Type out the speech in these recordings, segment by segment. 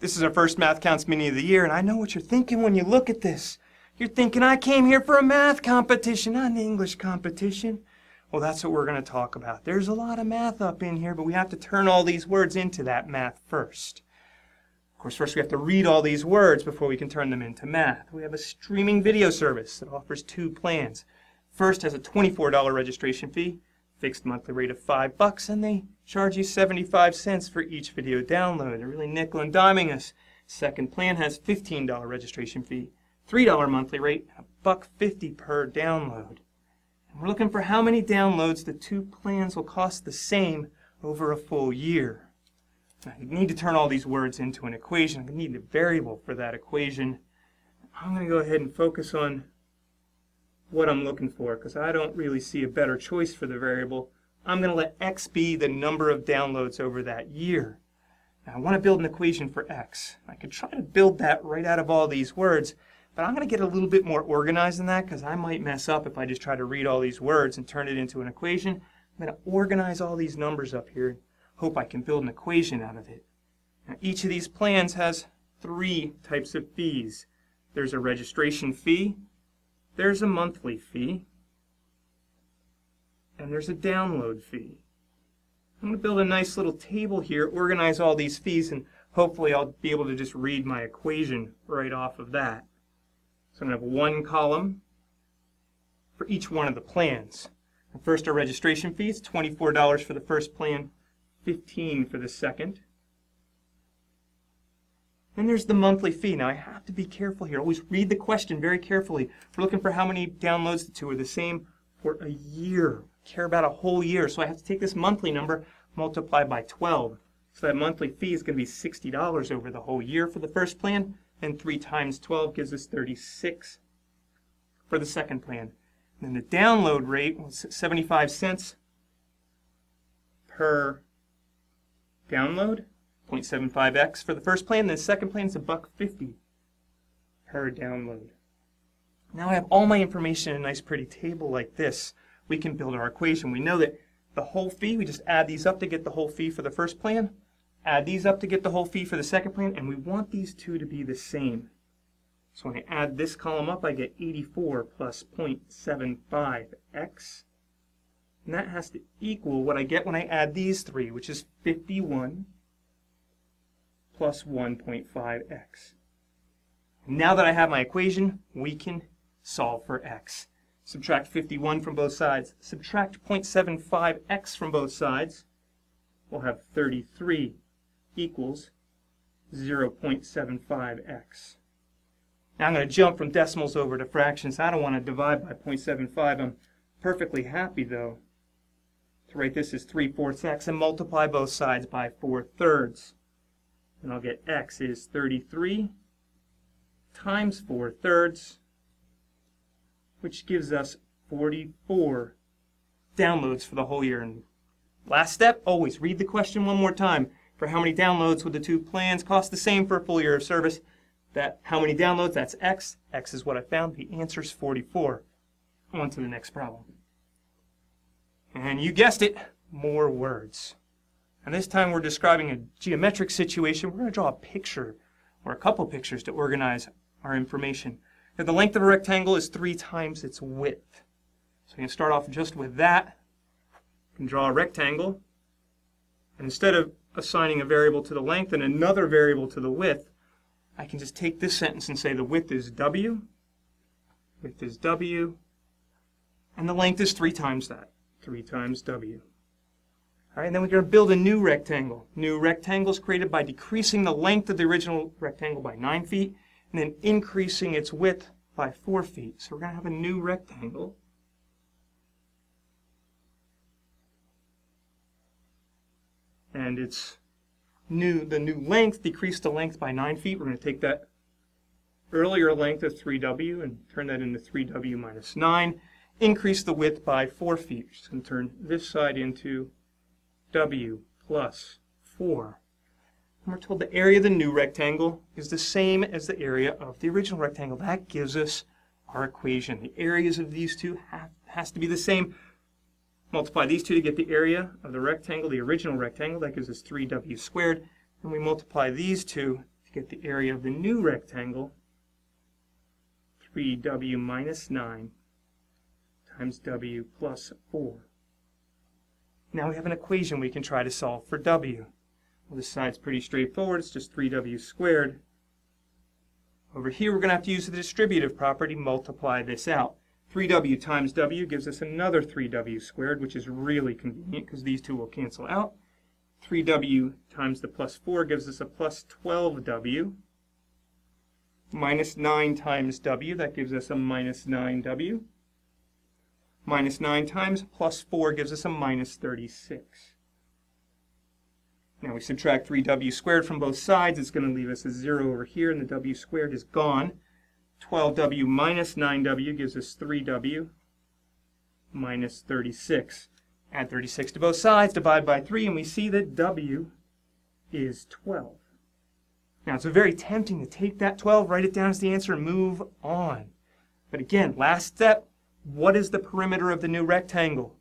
This is our first Math Counts Mini of the year, and I know what you're thinking when you look at this. You're thinking, I came here for a math competition, not an English competition. Well, that's what we're going to talk about. There's a lot of math up in here, but we have to turn all these words into that math first. Of course, first we have to read all these words before we can turn them into math. We have a streaming video service that offers two plans. First has a $24 registration fee, fixed monthly rate of $5, and they charge you 75¢ for each video download. They're really nickel and diming us. Second plan has $15 registration fee, $3 monthly rate, $1.50 per download. And we're looking for how many downloads the two plans will cost the same over a full year. Now, you need to turn all these words into an equation. I'm going to need a variable for that equation. I'm going to go ahead and focus on what I'm looking for, because I don't really see a better choice for the variable. I'm going to let x be the number of downloads over that year. Now, I want to build an equation for x. I could try to build that right out of all these words, but I'm going to get a little bit more organized than that, because I might mess up if I just try to read all these words and turn it into an equation. I'm going to organize all these numbers up here and hope I can build an equation out of it. Now, each of these plans has three types of fees. There's a registration fee, there's a monthly fee, and there's a download fee. I'm going to build a nice little table here, organize all these fees, and hopefully I'll be able to just read my equation right off of that. So I'm going to have one column for each one of the plans. First, our registration fee is $24 for the first plan, $15 for the second. Then there's the monthly fee. Now I have to be careful here. Always read the question very carefully. We're looking for how many downloads the two are the same for a year. I care about a whole year. So I have to take this monthly number, multiply by 12. So that monthly fee is going to be $60 over the whole year for the first plan. And 3 times 12 gives us 36 for the second plan. And then the download rate was 75¢ per download. 0.75x for the first plan, and the second plan is $1.50 per download. Now I have all my information in a nice pretty table like this. We can build our equation. We know that the whole fee, we just add these up to get the whole fee for the first plan, add these up to get the whole fee for the second plan, and we want these two to be the same. So when I add this column up, I get 84 plus 0.75x, and that has to equal what I get when I add these three, which is 51. Plus 1.5x. Now that I have my equation, we can solve for x. Subtract 51 from both sides. Subtract 0.75x from both sides. We'll have 33 equals 0.75x. Now I'm going to jump from decimals over to fractions. I don't want to divide by 0.75. I'm perfectly happy, though, to write this as 3/4x and multiply both sides by 4/3. And I'll get x is 33 times 4/3, which gives us 44 downloads for the whole year. And last step, always read the question one more time. For how many downloads would the two plans cost the same for a full year of service? That how many downloads, that's x. X is what I found. The answer is 44. On to the next problem. And you guessed it, more words. And this time we're describing a geometric situation. We're going to draw a picture, or a couple pictures, to organize our information. Now, the length of a rectangle is 3 times its width. So we can start off just with that. We can draw a rectangle. And instead of assigning a variable to the length and another variable to the width, I can just take this sentence and say the width is w, and the length is 3 times that, 3 times w. All right, and then we're going to build a new rectangle. New rectangle is created by decreasing the length of the original rectangle by 9 feet and then increasing its width by 4 feet. So we're going to have a new rectangle. And it's new. The new length, decreased the length by 9 feet. We're going to take that earlier length of 3w and turn that into 3w minus 9. Increase the width by 4 feet. So we can turn this side into w plus 4. And we're told the area of the new rectangle is the same as the area of the original rectangle. That gives us our equation. The areas of these two has to be the same. Multiply these two to get the area of the rectangle, the original rectangle. That gives us 3w squared. And we multiply these two to get the area of the new rectangle, 3w minus 9 times w plus 4. Now we have an equation we can try to solve for w. Well, this side's pretty straightforward. It's just 3w squared. Over here, we're going to have to use the distributive property, multiply this out. 3w times w gives us another 3w squared, which is really convenient because these two will cancel out. 3w times the plus 4 gives us a plus 12w. Minus 9 times w, that gives us a minus 9w. Minus 9 times plus 4 gives us a minus 36. Now we subtract 3w squared from both sides. It's going to leave us a 0 over here, and the w squared is gone. 12w minus 9w gives us 3w minus 36. Add 36 to both sides, divide by 3, and we see that w is 12. Now it's very tempting to take that 12, write it down as the answer, and move on. But again, last step, what is the perimeter of the new rectangle?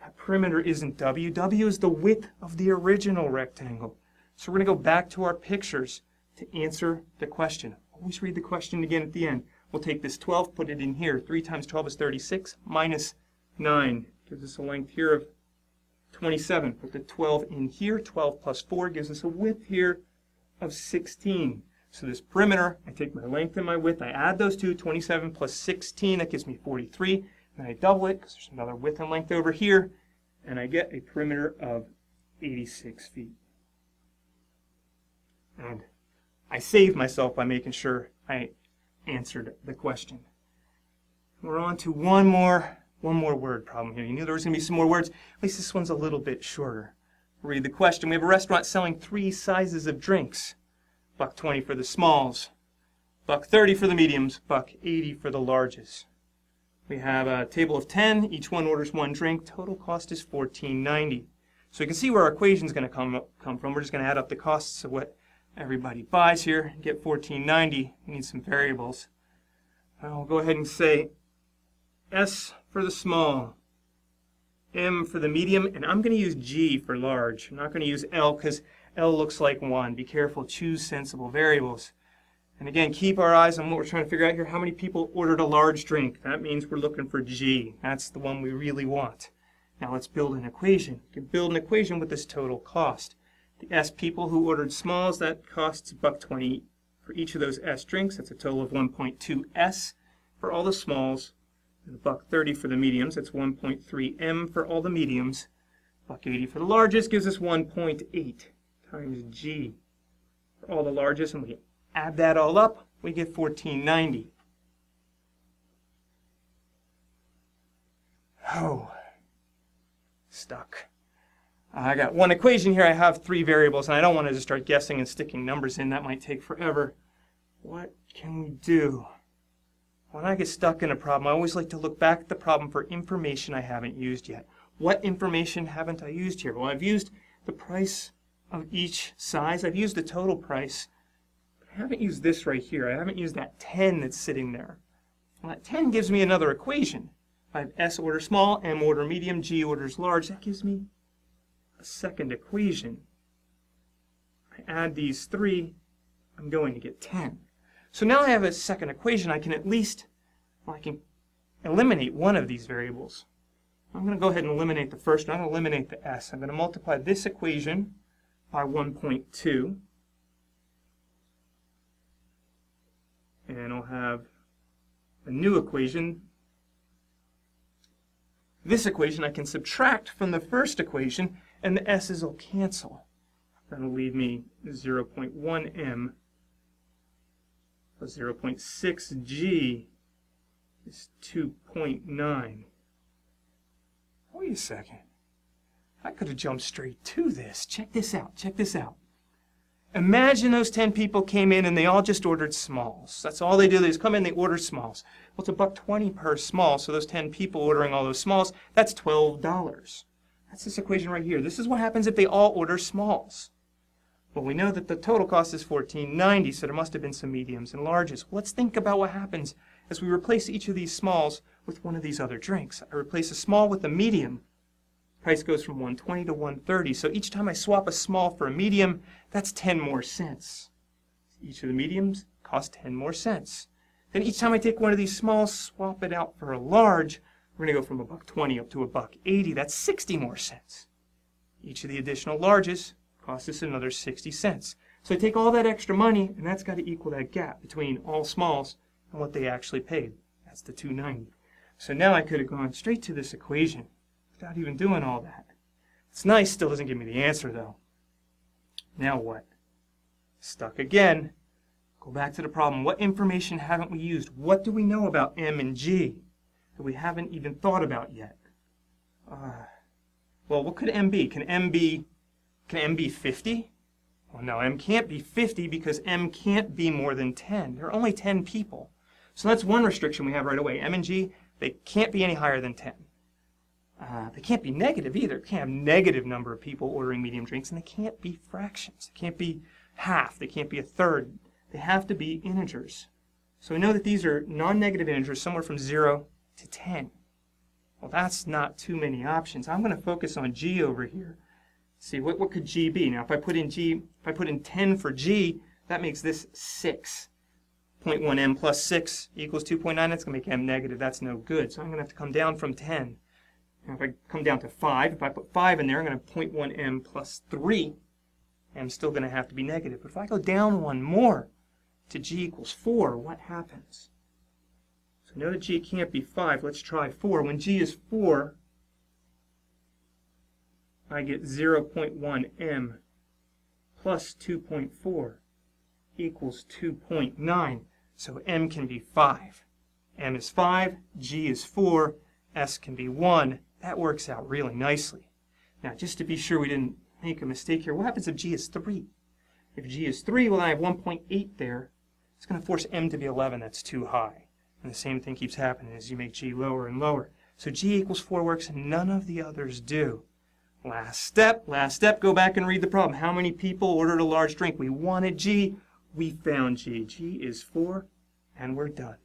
That perimeter isn't w. W is the width of the original rectangle. So we're going to go back to our pictures to answer the question. Always read the question again at the end. We'll take this 12, put it in here. 3 times 12 is 36, minus 9. Gives us a length here of 27. Put the 12 in here. 12 plus 4 gives us a width here of 16. So this perimeter, I take my length and my width, I add those two, 27 plus 16, that gives me 43. And I double it because there's another width and length over here, and I get a perimeter of 86 feet. And I saved myself by making sure I answered the question. We're on to one more word problem here. You knew there was going to be some more words. At least this one's a little bit shorter. Read the question. We have a restaurant selling 3 sizes of drinks. $1.20 for the smalls, $1.30 for the mediums, $1.80 for the larges. We have a table of 10. Each one orders 1 drink. Total cost is $14.90. So you can see where our equation is going to come from. We're just going to add up the costs of what everybody buys here and get $14.90. We need some variables. I'll go ahead and say S for the small, M for the medium, and I'm going to use G for large. I'm not going to use L because L looks like 1. Be careful. Choose sensible variables. And again, keep our eyes on what we're trying to figure out here. How many people ordered a large drink? That means we're looking for G. That's the one we really want. Now let's build an equation. We can build an equation with this total cost. The S people who ordered smalls, that costs $1.20 for each of those S drinks. That's a total of 1.2 S for all the smalls. And $1.30 for the mediums. That's 1.3 M for all the mediums. $1.80 for the largest gives us 1.8 times G for all the largest, and we add that all up, we get $14.90. Oh, stuck. I got one equation here. I have 3 variables, and I don't want to just start guessing and sticking numbers in. That might take forever. What can we do? When I get stuck in a problem, I always like to look back at the problem for information I haven't used yet. What information haven't I used here? Well, I've used the price of each size. I've used the total price. I haven't used this right here. I haven't used that 10 that's sitting there. Well, that 10 gives me another equation. If I have S order small, M order medium, G orders large, that gives me a second equation. I add these 3, I'm going to get 10. So now I have a second equation. I can at least, well, I can eliminate one of these variables. I'm going to go ahead and eliminate the first one. I'm going to eliminate the S. I'm going to multiply this equation by 1.2, and I'll have a new equation. This equation I can subtract from the first equation, and the S's will cancel. That'll leave me 0.1M plus 0.6G is 2.9. Wait a second. I could have jumped straight to this. Check this out. Check this out. Imagine those 10 people came in and they all just ordered smalls. That's all they do. They just come in, they order smalls. Well, it's $1.20 per small, so those 10 people ordering all those smalls, that's $12. That's this equation right here. This is what happens if they all order smalls. Well, we know that the total cost is $14.90, so there must have been some mediums and larges. Well, let's think about what happens as we replace each of these smalls with one of these other drinks. I replace a small with a medium. Price goes from $1.20 to $1.30, so each time I swap a small for a medium, that's 10 more cents. each of the mediums costs 10 more cents. Then each time I take one of these smalls, swap it out for a large, we're going to go from $1.20 up to $1.80. That's 60 more cents. Each of the additional larges costs us another 60 cents. So I take all that extra money, and that's got to equal that gap between all smalls and what they actually paid. That's the $2.90. So now I could have gone straight to this equation without even doing all that. It's nice, still doesn't give me the answer though. Now what? Stuck again. Go back to the problem. What information haven't we used? What do we know about M and G that we haven't even thought about yet? Well, what could M be? Can M be 50? Well, no, M can't be 50 because M can't be more than 10. There are only 10 people. So that's one restriction we have right away. M and G, they can't be any higher than 10. They can't be negative either. Can't have negative number of people ordering medium drinks, and they can't be fractions. They can't be half. They can't be a third. They have to be integers. So we know that these are non-negative integers somewhere from 0 to 10. Well, that's not too many options. I'm going to focus on G over here. See, what could G be? Now, if I put in G, if I put in 10 for G, that makes this 6. 0.1M plus 6 equals 2.9. That's going to make M negative. That's no good. So I'm going to have to come down from 10. And if I come down to 5, if I put 5 in there, I'm going to have 0.1M plus 3. M's still going to have to be negative. But if I go down one more to G equals 4, what happens? So I know that G can't be 5. Let's try 4. When G is 4, I get 0.1M plus 2.4 equals 2.9. So M can be 5. M is 5, G is 4, S can be 1. That works out really nicely. Now, just to be sure we didn't make a mistake here, what happens if G is 3? If G is 3, well, I have 1.8 there. It's going to force M to be 11. That's too high. And the same thing keeps happening as you make G lower and lower. So G equals 4 works, and none of the others do. Last step, go back and read the problem. How many people ordered a large drink? We wanted G, we found G. G is 4, and we're done.